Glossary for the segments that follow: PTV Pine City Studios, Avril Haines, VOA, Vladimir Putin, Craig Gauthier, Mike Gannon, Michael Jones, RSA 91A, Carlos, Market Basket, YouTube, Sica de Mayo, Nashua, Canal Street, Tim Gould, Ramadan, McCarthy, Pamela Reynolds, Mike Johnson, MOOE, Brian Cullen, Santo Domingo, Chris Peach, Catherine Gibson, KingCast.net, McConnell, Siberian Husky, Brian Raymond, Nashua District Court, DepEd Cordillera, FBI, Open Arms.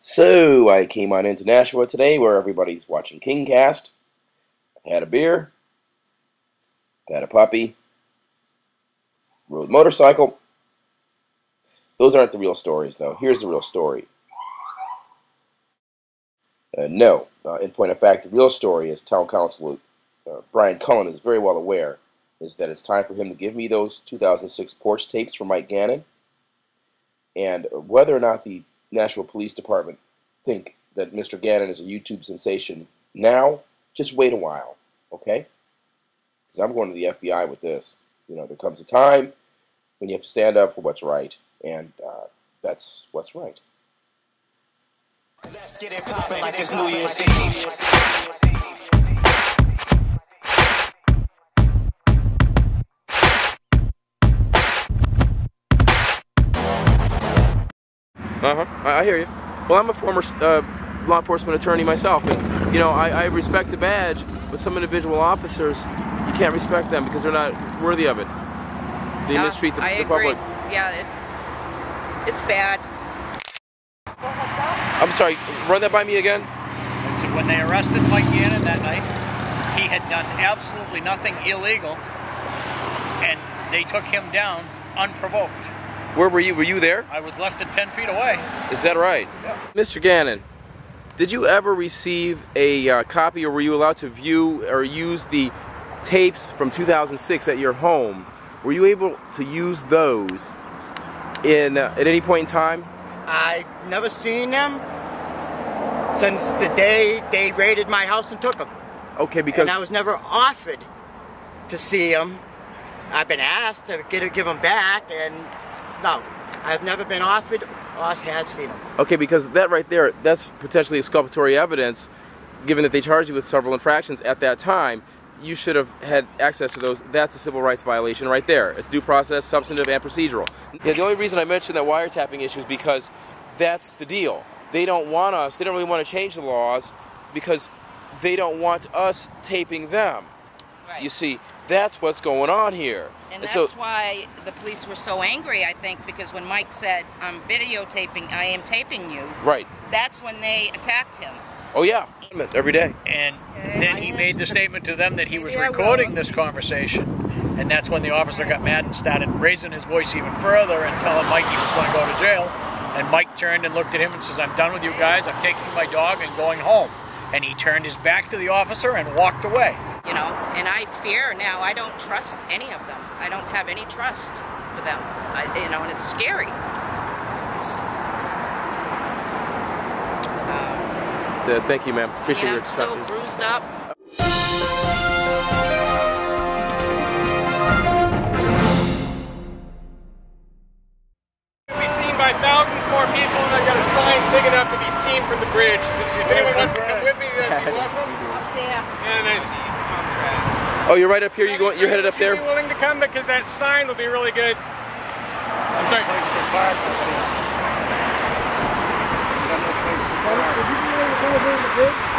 So I came on into Nashua today where everybody's watching KingCast. I had a beer, had a puppy, rode a motorcycle. Those aren't the real stories, though. Here's the real story. In point of fact, the real story, as town council Brian Cullen is very well aware, is that it's time for him to give me those 2006 porch tapes from Mike Gannon. And whether or not the Nashua Police Department think that Mr. Gannon is a YouTube sensation now, just wait a while, okay? Because I'm going to the FBI with this. You know, there comes a time when you have to stand up for what's right, and that's what's right. Let's get it poppin' like it's New Year's Eve. I hear you. Well, I'm a former law enforcement attorney myself, and you know, I respect the badge, but some individual officers, you can't respect them because they're not worthy of it. They mistreat the public. Yeah, it's bad. I'm sorry, run that by me again. And so when they arrested Mike Gannon that night, he had done absolutely nothing illegal, and they took him down unprovoked. Where were you? Were you there? I was less than 10 feet away. Is that right? Yeah. Mr. Gannon, did you ever receive a copy, or were you allowed to view or use the tapes from 2006 at your home? Were you able to use those in at any point in time? I never seen them since the day they raided my house and took them. Okay, because... And I was never offered to see them. I've been asked to give them back, and... No, I've never been offered or have seen them. Okay, because that right there, that's potentially exculpatory evidence, given that they charged you with several infractions at that time. You should have had access to those. That's a civil rights violation right there. It's due process, substantive, and procedural. Yeah, the only reason I mentioned that wiretapping issue is because that's the deal. They don't want us, they don't really want to change the laws because they don't want us taping them. Right. You see, that's what's going on here. And that's why the police were so angry, I think, because when Mike said, I'm videotaping, I am taping you. Right. That's when they attacked him. Oh, yeah. Every day. And then he made the statement to them that he was recording this conversation. And that's when the officer got mad and started raising his voice even further and telling Mike he was going to go to jail. And Mike turned and looked at him and says, I'm done with you guys. I'm taking my dog and going home. And he turned his back to the officer and walked away. You know, and I fear now, I don't trust any of them. I don't have any trust for them, you know, and it's scary. It's... thank you, ma'am. Appreciate your stuff. I'm still bruised up. It'll be seen by thousands more people, and I've got a sign big enough to be seen from the bridge. So if anyone wants to come with me, that'd be welcome. Up there. And I... Oh, you're right up here. You're headed up there. Would you be willing to come because that sign will be really good. I'm sorry.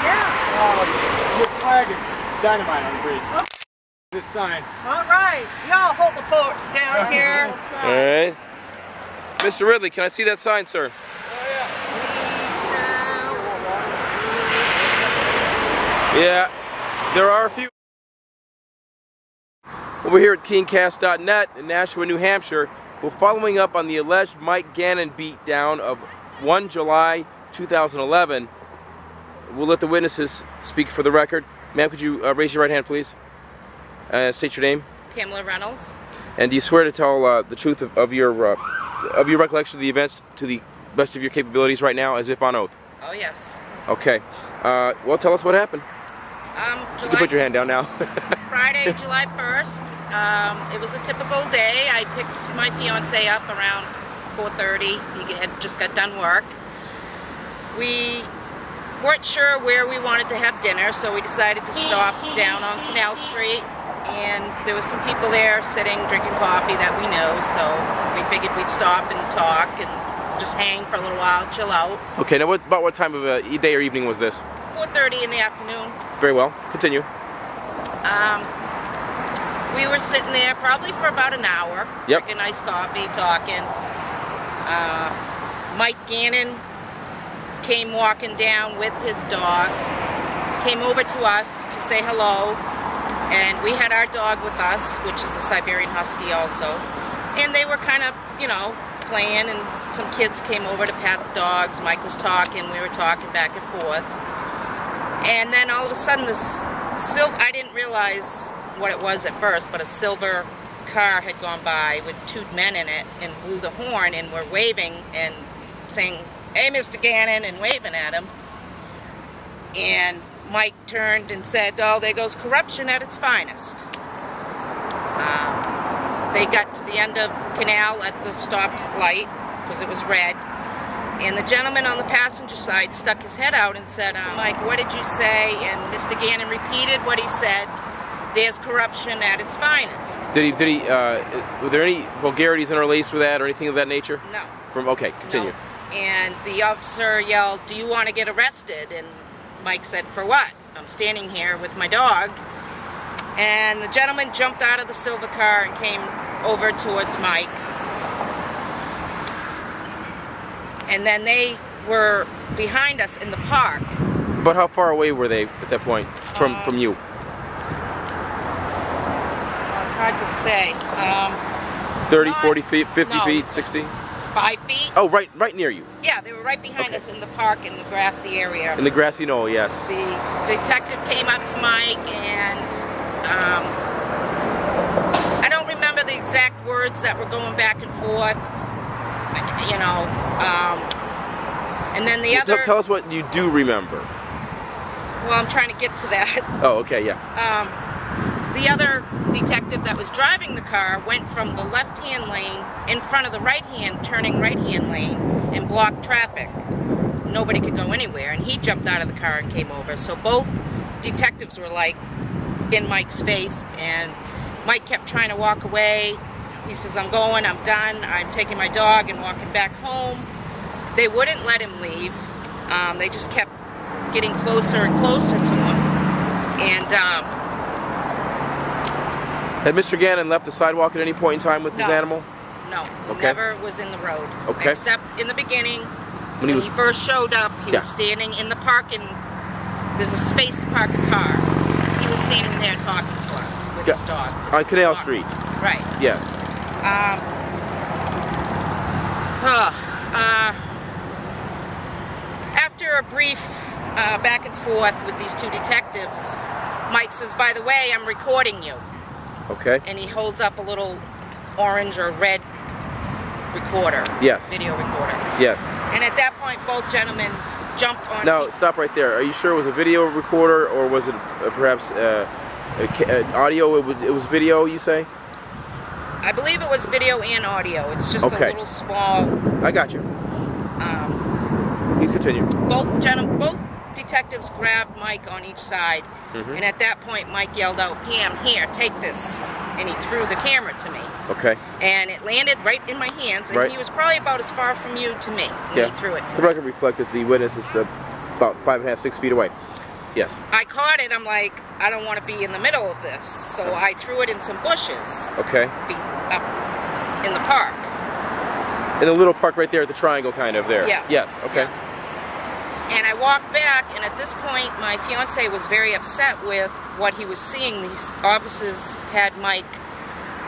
Yeah. Your flag is dynamite on the bridge. This sign. All right. Y'all hold the boat down here. All right. Mr. Ridley, can I see that sign, sir? Oh yeah. Yeah. There are a few. Well, we're here at KingCast.net in Nashua, New Hampshire. We're following up on the alleged Mike Gannon beatdown of 1 July 2011. We'll let the witnesses speak for the record. Ma'am, could you raise your right hand, please? State your name. Pamela Reynolds. And do you swear to tell the truth of your recollection of the events to the best of your capabilities right now, as if on oath? Oh, yes. Okay. Well, tell us what happened. You can put your hand down now. Friday, July 1st. It was a typical day. I picked my fiance up around 4:30. He had just got done work. We weren't sure where we wanted to have dinner, so we decided to stop down on Canal Street. And there was some people there sitting, drinking coffee that we know, so we figured we'd stop and talk and just hang for a little while, chill out. Okay, now about what time of day or evening was this? 4:30 in the afternoon. Very well. Continue. We were sitting there probably for about an hour, drinking iced coffee, talking. Mike Gannon came walking down with his dog, came over to us to say hello, and we had our dog with us, which is a Siberian Husky also, and they were kind of, you know, playing, and some kids came over to pat the dogs. Mike was talking, we were talking back and forth, and then all of a sudden this silver, I didn't realize what it was at first, but a silver car had gone by with two men in it and blew the horn and were waving and saying, "Hey, Mr. Gannon," and waving at him. And Mike turned and said, "Oh, there goes corruption at its finest." They got to the end of Canal at the stopped light because it was red, and the gentleman on the passenger side stuck his head out and said, "Mike, what did you say?" And Mr. Gannon repeated what he said. There's corruption at its finest. Were there any vulgarities interlaced with that or anything of that nature? No. Okay, continue. No. And the officer yelled, "Do you want to get arrested?" And Mike said, "For what? I'm standing here with my dog." And the gentleman jumped out of the silver car and came over towards Mike. And then they were behind us in the park. But how far away were they at that point from you? Hard to say. 30, 40 feet, 50 feet, 60? 5 feet. Oh, right near you. Yeah, they were right behind us in the park in the grassy area. In the grassy knoll, yes. The detective came up to Mike and I don't remember the exact words that were going back and forth, you know, and then the other... Tell us what you do remember. Well, I'm trying to get to that. Oh, okay, yeah. The other detective that was driving the car went from the left-hand lane in front of the right-hand, turning right-hand lane, and blocked traffic. Nobody could go anywhere, and he jumped out of the car and came over. So both detectives were, like, in Mike's face, and Mike kept trying to walk away. He says, "I'm going, I'm done, I'm taking my dog and walking back home." They wouldn't let him leave. They just kept getting closer and closer to him. And, had Mr. Gannon left the sidewalk at any point in time with his animal? No. He never was in the road. Okay. Except in the beginning, when he first showed up, he was standing in the park, and there's a space to park a car. He was standing there talking to us with his dog. On Canal Street. Right. Yeah. After a brief back and forth with these two detectives, Mike says, "By the way, I'm recording you." Okay. And he holds up a little orange or red recorder. Yes. Video recorder. Yes. And at that point, both gentlemen jumped on. Now, stop right there. Are you sure it was a video recorder, or was it perhaps audio? It was video, you say? I believe it was video and audio. It's just a little small. I got you. Please continue. Both detectives grabbed Mike on each side, and at that point Mike yelled out, "Pam, here, take this," and he threw the camera to me. Okay. And it landed right in my hands, and he was probably about as far from you to me when he threw it to me. The record reflected the witness is about 5.5, 6 feet away. Yes. I caught it, I'm like, I don't want to be in the middle of this, so I threw it in some bushes. Okay. Up in the park. In the little park right there at the triangle kind of there. Yeah. Yes, okay. Yeah. And I walked back, and at this point, my fiance was very upset with what he was seeing. These officers had Mike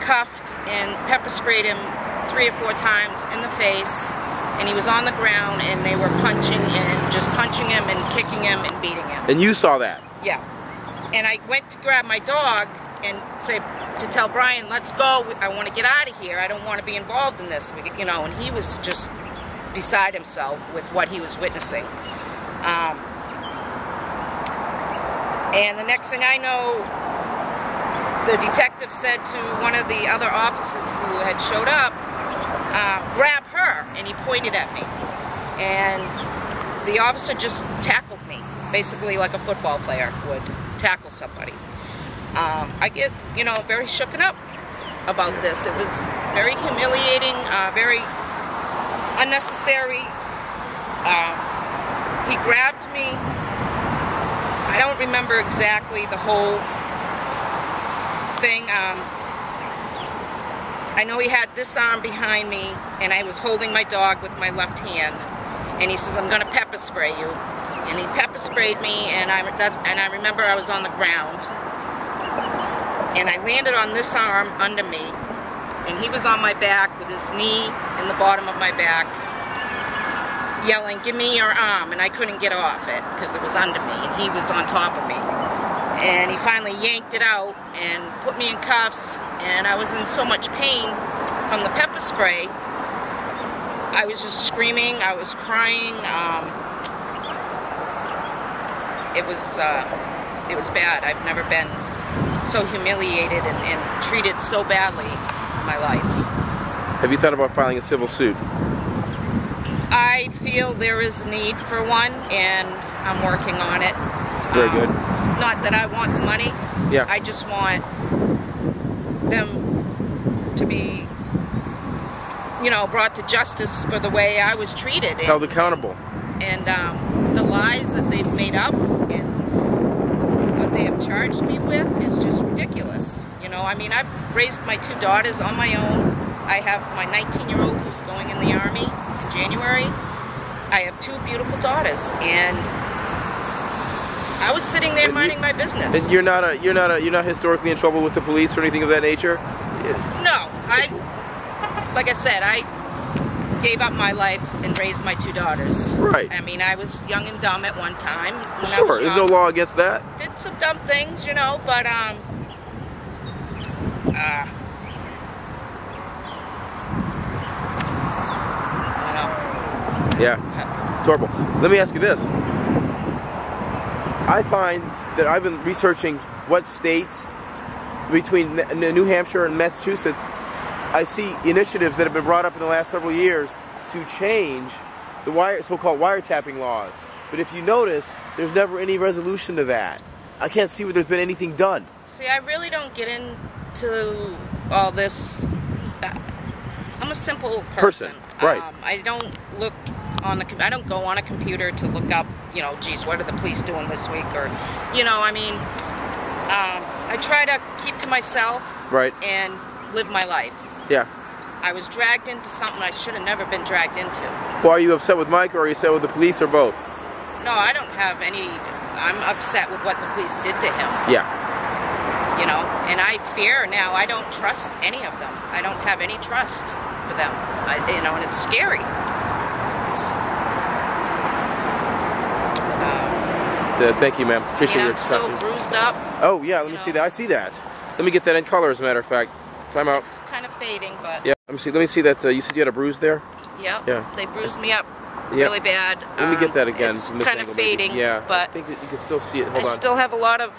cuffed and pepper sprayed him 3 or 4 times in the face, and he was on the ground, and they were punching and just punching him and kicking him and beating him. And you saw that? Yeah. And I went to grab my dog and tell Brian, "Let's go. I want to get out of here. I don't want to be involved in this," you know. And he was just beside himself with what he was witnessing. And the next thing I know, the detective said to one of the other officers who had showed up, "Grab her," and he pointed at me. And the officer just tackled me, basically like a football player would tackle somebody. I get, you know, very shooken up about this. It was very humiliating, very unnecessary. He grabbed me. I don't remember exactly the whole thing. I know he had this arm behind me, and I was holding my dog with my left hand, and he says, I'm going to pepper spray you. And he pepper sprayed me, and I remember I was on the ground. And I landed on this arm under me, and he was on my back with his knee in the bottom of my back, yelling, give me your arm, and I couldn't get off it because it was under me, and he was on top of me. And he finally yanked it out and put me in cuffs, and I was in so much pain from the pepper spray. I was just screaming, I was crying, it was bad. I've never been so humiliated and treated so badly in my life. Have you thought about filing a civil suit? I feel there is a need for one, and I'm working on it. Very good. Not that I want the money. Yeah. I just want them to be, you know, brought to justice for the way I was treated. Held accountable. And the lies that they've made up and what they have charged me with is just ridiculous. You know, I mean, I've raised my two daughters on my own. I have my 19-year-old who's going in the Army in January. I have two beautiful daughters, and I was sitting there minding my business. And you're not historically in trouble with the police or anything of that nature? No, like I said, I gave up my life and raised my two daughters. Right. I mean, I was young and dumb at one time. Sure, there's no law against that. Did some dumb things, you know, but I don't know. Yeah, it's horrible. Let me ask you this. I find that I've been researching what states between New Hampshire and Massachusetts. I see initiatives that have been brought up in the last several years to change the so-called wiretapping laws. But if you notice, there's never any resolution to that. I can't see where there's been anything done. See, I really don't get into all this. I'm a simple person. Right. I don't look on the. I don't go on a computer to look up, you know, geez, what are the police doing this week? Or, you know, I mean, I try to keep to myself. Right. And live my life. Yeah. I was dragged into something I should have never been dragged into. Well, are you upset with Mike, or are you upset with the police, or both? No, I don't have any. I'm upset with what the police did to him. Yeah. You know, and I fear now. I don't trust any of them. I don't have any trust for them. You know, and it's scary. It's... thank you, ma'am. Appreciate your time. I'm still bruised up. Oh, yeah, let me see that. I see that. Let me get that in color, as a matter of fact. Time out. It's kind of fading, but... Yeah, let me see that. You said you had a bruise there? Yep. Yeah. They bruised me up really bad. Let me get that again. It's kind of fading, yeah, but... I think that you can still see it. Hold on. I still have a lot of...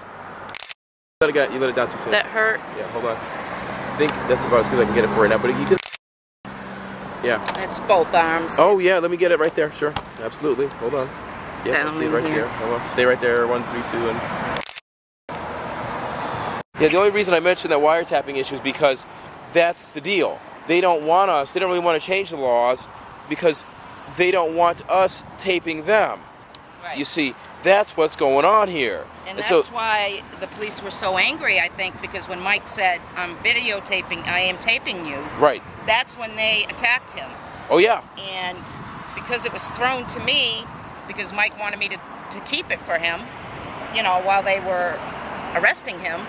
You let it down too soon. That hurt. Yeah, hold on. I think that's about as good as I can get it for right now, but you can... Yeah. It's both arms. Oh, yeah, let me get it right there. Sure. Absolutely. Hold on. Yeah, down stay right here. Hold on. Stay right there. 1, 3, 2, and... Yeah, the only reason I mentioned that wiretapping issue is because that's the deal. They don't want us, they don't really want to change the laws because they don't want us taping them. Right. You see, that's what's going on here. And that's why the police were so angry, I think, because when Mike said, I'm videotaping, I am taping you. Right. That's when they attacked him. Oh, yeah. And because it was thrown to me, because Mike wanted me to keep it for him, you know, while they were arresting him.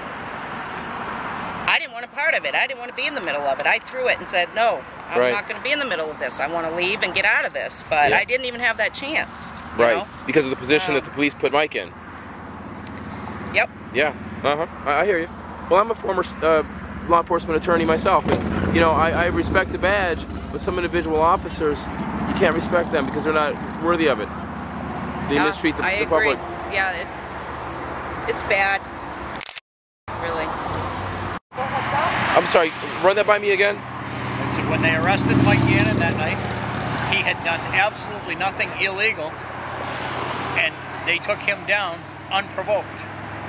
I didn't want a part of it. I didn't want to be in the middle of it. I threw it and said, no, I'm not going to be in the middle of this. I want to leave and get out of this. But I didn't even have that chance. Right. Know? Because of the position that the police put Mike in. Yep. Yeah. I hear you. Well, I'm a former law enforcement attorney myself. And, you know, I respect the badge, but some individual officers, you can't respect them because they're not worthy of it. They mistreat the public. Yeah, it's bad. I'm sorry, run that by me again? And so when they arrested Mike Gannon that night, he had done absolutely nothing illegal, and they took him down unprovoked.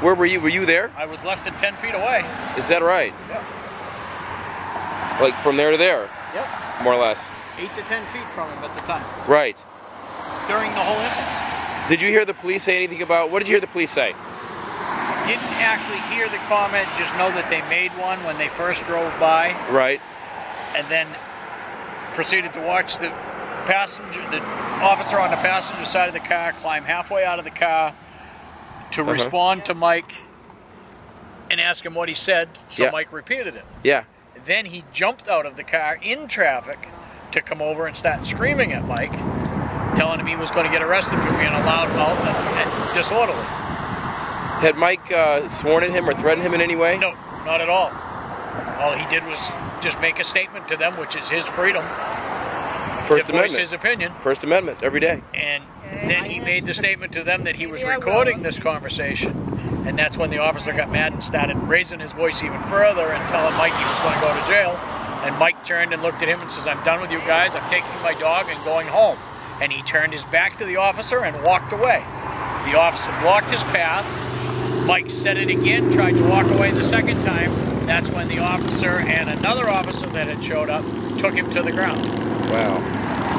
Where were you? Were you there? I was less than 10 feet away. Is that right? Yeah. Like from there to there? Yeah. More or less? 8 to 10 feet from him at the time. Right. During the whole incident. Did you hear the police say anything about, what did you hear the police say? Didn't actually hear the comment, just know that they made one when they first drove by. Right. And then proceeded to watch the passenger, the officer on the passenger side of the car climbed halfway out of the car to respond to Mike and ask him what he said, so Mike repeated it. Yeah. Then he jumped out of the car in traffic to come over and start screaming at Mike, telling him he was going to get arrested for being a loudmouth and disorderly. Had Mike sworn at him or threatened him in any way? No, not at all. All he did was just make a statement to them, which is his freedom. First Amendment. Voice his opinion. First Amendment, every day. And then he made the statement to them that he was recording this conversation, and that's when the officer got mad and started raising his voice even further and telling Mike he was going to go to jail. And Mike turned and looked at him and says, "I'm done with you guys. I'm taking my dog and going home." And he turned his back to the officer and walked away. The officer blocked his path. Mike said it again, tried to walk away the second time. That's when the officer and another officer that had showed up took him to the ground. Wow.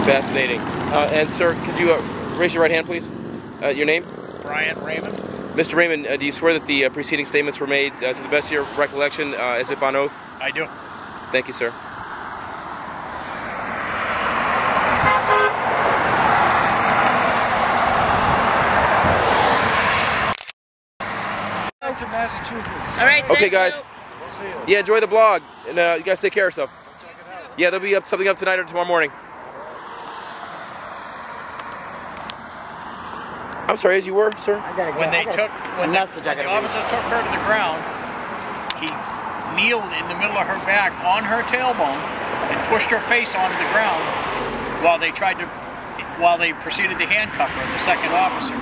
Fascinating. And sir, could you raise your right hand, please? Your name? Brian Raymond. Mr. Raymond, do you swear that the preceding statements were made to the best of your recollection as if on oath? I do. Thank you, sir. To Massachusetts. All right, okay, guys. We'll see you. Yeah, enjoy the blog. And you guys take care of yourself. Yeah, there'll be something up tonight or tomorrow morning. I'm sorry, as you were, sir? I gotta go. When they took, when the officers took her to the ground, he kneeled in the middle of her back on her tailbone and pushed her face onto the ground while they tried to, while they proceeded to handcuff her, the second officer.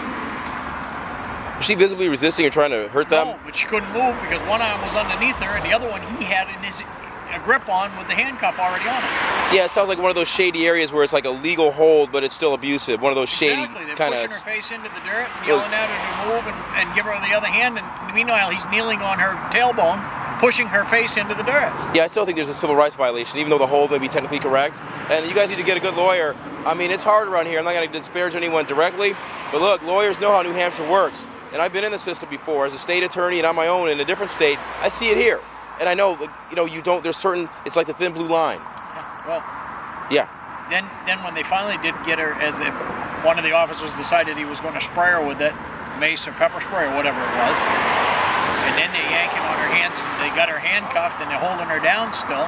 Was she visibly resisting or trying to hurt them? No, but she couldn't move because one arm was underneath her and the other one he had in his a grip on with the handcuff already on it. Yeah, it sounds like one of those shady areas where it's like a legal hold, but it's still abusive. One of those shady kind of... They're pushing her face into the dirt and yelling at her to move and give her the other hand, and meanwhile he's kneeling on her tailbone, pushing her face into the dirt. Yeah, I still think there's a civil rights violation, even though the hold may be technically correct. And you guys need to get a good lawyer. I mean, it's hard around here. I'm not going to disparage anyone directly, but look, lawyers know how New Hampshire works. And I've been in the system before as a state attorney and on my own in a different state. I see it here. And I know, you know, you don't, there's certain, it's like the thin blue line. Yeah, well. Yeah. Then when they finally did get her, as if one of the officers decided he was going to spray her with that mace or pepper spray or whatever it was. And then they yank him on her hands, they got her handcuffed and they're holding her down still.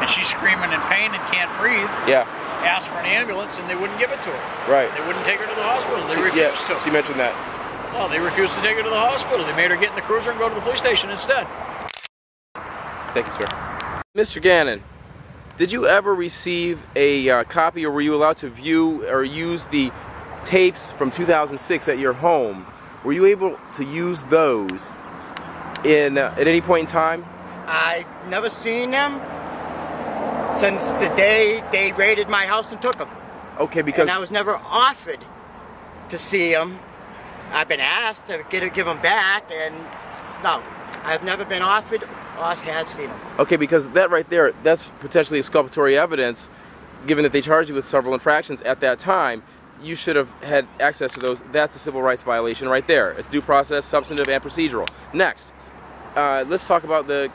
And she's screaming in pain and can't breathe. Yeah. Asked for an ambulance and they wouldn't give it to her. Right. They wouldn't take her to the hospital. They refused to. She mentioned that. Well, they refused to take her to the hospital. They made her get in the cruiser and go to the police station instead. Thank you, sir. Mr. Gannon, did you ever receive a copy or were you allowed to view or use the tapes from 2006 at your home? Were you able to use those in at any point in time? I've never seen them since the day they raided my house and took them. Okay, because... And I was never offered to see them. I've been asked to give them back, and no, I've never been offered... I have seen them. Okay, because that right there, that's potentially exculpatory evidence, given that they charged you with several infractions at that time. You should have had access to those. That's a civil rights violation right there. It's due process, substantive, and procedural. Next, let's talk about the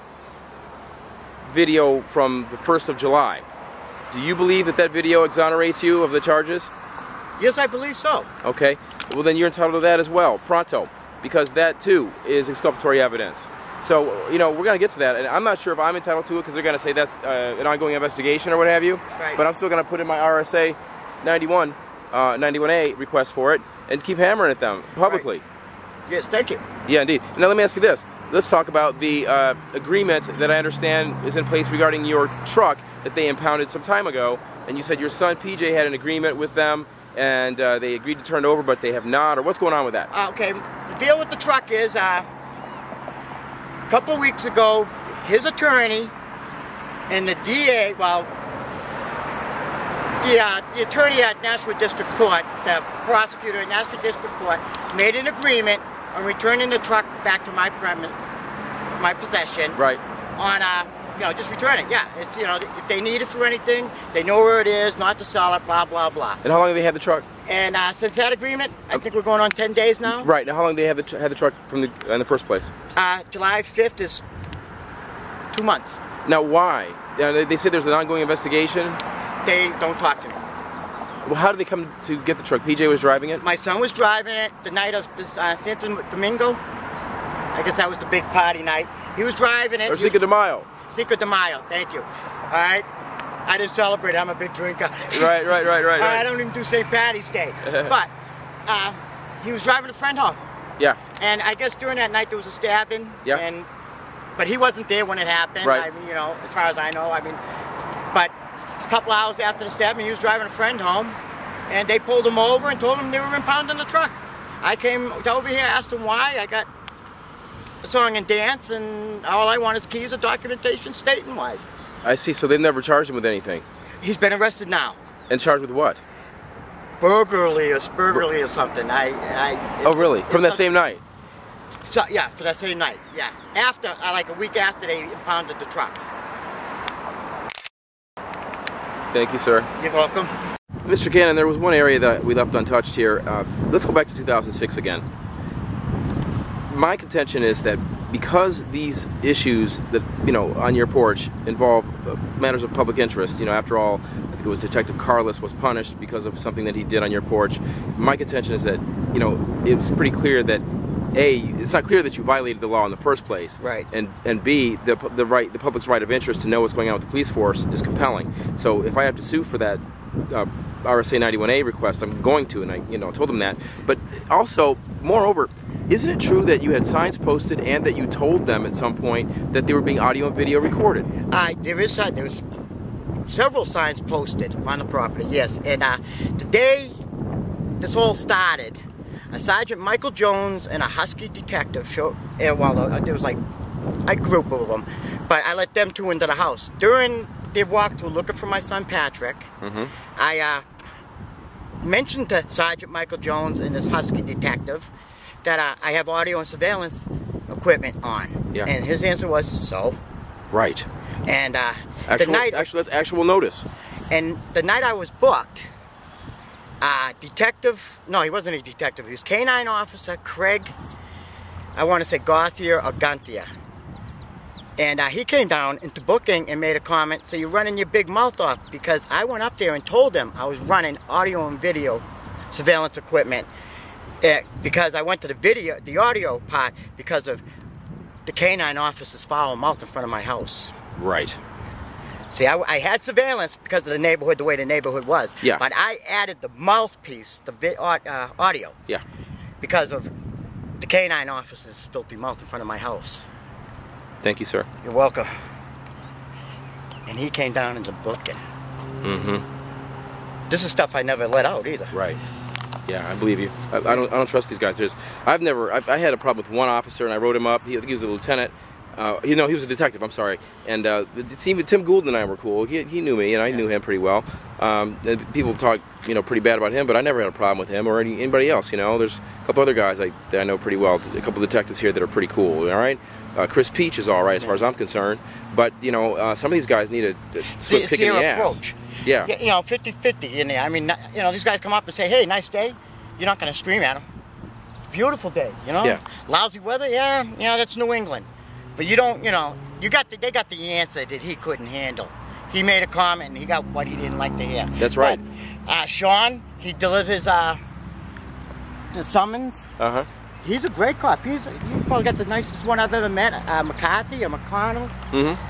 video from the 1st of July. Do you believe that that video exonerates you of the charges? Yes, I believe so. Okay. Well, then you're entitled to that as well, pronto, because that, too, is exculpatory evidence. So, you know, we're going to get to that, and I'm not sure if I'm entitled to it because they're going to say that's an ongoing investigation or what have you, right. But I'm still going to put in my RSA 91A request for it and keep hammering at them publicly. Right. Yes, thank you. Yeah, indeed. Now, let me ask you this. Let's talk about the agreement that I understand is in place regarding your truck that they impounded some time ago, and you said your son, PJ, had an agreement with them, and they agreed to turn it over, but they have not, or what's going on with that? Okay, the deal with the truck is... A couple of weeks ago, his attorney and the DA, well, the attorney at Nashua District Court, the prosecutor at Nashua District Court, made an agreement on returning the truck back to my possession. Right. On you know, just return it. Yeah. It's, you know, if they need it for anything, they know where it is, not to sell it. Blah blah blah. And how long have they had the truck? And since that agreement, I think we're going on 10 days now. Right. Now, how long did they have had the truck from the, in the first place? July 5th is 2 months. Now, why? They said there's an ongoing investigation? They don't talk to me. Well, how did they come to get the truck? PJ was driving it? My son was driving it the night of this, Santo Domingo. I guess that was the big party night. He was driving it. Or Sica de Mayo. Sica de Mayo, thank you. All right. I didn't celebrate. I'm a big drinker. Right. I don't even do St. Patty's Day. But he was driving a friend home. Yeah. And I guess during that night there was a stabbing. Yeah. And, but he wasn't there when it happened. Right. I mean, you know, as far as I know, I mean, but a couple hours after the stabbing, he was driving a friend home, and they pulled him over and told him they were impounding the truck. I came over here, asked him why. I got a song and dance, and all I want is keys or documentation, stating-wise. I see. So they never charged him with anything. He's been arrested now. And charged with what? Burglary or something. Oh, really? From that same night? So, yeah, for that same night. Yeah. After, like a week after they impounded the truck. Thank you, sir. You're welcome. Mr. Gannon, there was one area that we left untouched here. Let's go back to 2006 again. My contention is that because these issues that, you know, on your porch involve matters of public interest, you know, after all, I think it was Detective Carlos was punished because of something that he did on your porch. My contention is that, you know, it was pretty clear that, A, it's not clear that you violated the law in the first place. Right. And B, the public's right of interest to know what's going on with the police force is compelling. So if I have to sue for that RSA 91A request, I'm going to, and I, you know, told them that. But also, moreover, isn't it true that you had signs posted and that you told them at some point that they were being audio and video recorded? There was several signs posted on the property, yes. And the day this all started, a Sergeant Michael Jones and a Husky detective showed, and well, there was like a group of them, but I let them two into the house. During their walkthrough looking for my son Patrick, I mentioned to Sergeant Michael Jones and this Husky detective that I have audio and surveillance equipment on. Yeah. And his answer was, so? Right. And that's actual notice. And the night I was booked, detective, no, he wasn't a detective, he was K-9 officer Craig, I want to say Gauthier or Gauthier. And he came down into booking and made a comment, so you're running your big mouth off, because I went up there and told them I was running audio and video surveillance equipment. Because I went to the audio part, because of the K-9 officers following them out in front of my house. Right. See, I had surveillance because of the neighborhood, the way the neighborhood was. Yeah. But I added the mouthpiece, the audio. Yeah. Because of the K-9 officers' filthy mouth in front of my house. Thank you, sir. You're welcome. And he came down into booking. This is stuff I never let out either. Right. Yeah, I believe you. I don't trust these guys. I had a problem with one officer, and I wrote him up. He was a lieutenant. You know, he was a detective. I'm sorry. And Tim Gould and I were cool. He knew me, and I knew him pretty well. People talk, you know, pretty bad about him, but I never had a problem with him or anybody else. You know, there's a couple other guys that I know pretty well. A couple detectives here that are pretty cool. All right. Chris Peach is all right as far as I'm concerned, but you know, some of these guys need a swift kick in the approach. Ass. Yeah. You know, 50-50 in there. I mean, you know, these guys come up and say, hey, nice day. You're not going to scream at them. Beautiful day, you know? Yeah. Lousy weather, yeah, you know, that's New England. But you don't, you know, they got the answer that he couldn't handle. He made a comment and he got what he didn't like to hear. That's right. But, Sean, he delivers the summons. Uh-huh. He's a great cop. He's probably got the nicest one I've ever met, McCarthy or McConnell.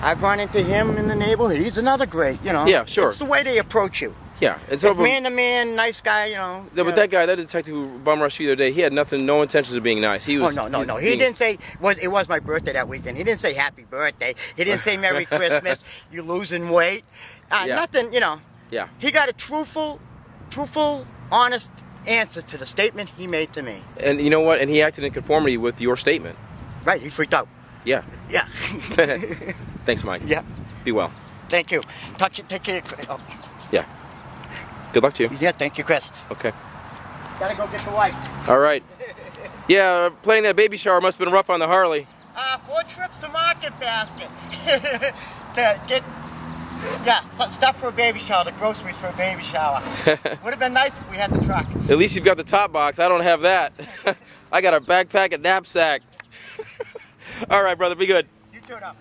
I've run into him in the neighborhood. He's another great, you know. Yeah, sure. It's the way they approach you. Yeah. It's like man to man, nice guy, you know. Yeah, but that guy, that detective who bum rushed you the other day, he had no intentions of being nice. He was. Oh, no. He didn't say, it was my birthday that weekend. He didn't say happy birthday. He didn't say Merry Christmas, you losing weight. Nothing, you know. Yeah. He got a truthful, honest answer to the statement he made to me. And you know what? And he acted in conformity with your statement. Right. He freaked out. Yeah. Yeah. Thanks, Mike. Yeah. Be well. Thank you. Take care. Oh. Yeah. Good luck to you. Yeah. Thank you, Chris. Okay. Gotta go get the wife. All right. Yeah. Planning that baby shower must have been rough on the Harley. 4 trips to Market Basket to get. Yeah, stuff for a baby shower, the groceries for a baby shower. Would have been nice if we had the truck. At least you've got the top box. I don't have that. I got a backpack and knapsack. All right, brother, be good. You too, now.